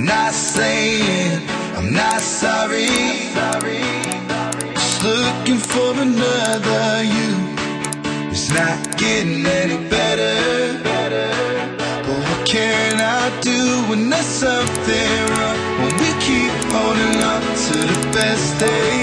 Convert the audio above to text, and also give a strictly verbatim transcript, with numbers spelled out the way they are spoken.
I'm not saying I'm not sorry, just looking for another you. It's not getting any better, but what can I do when there's something wrong? When we keep holding on to the best days.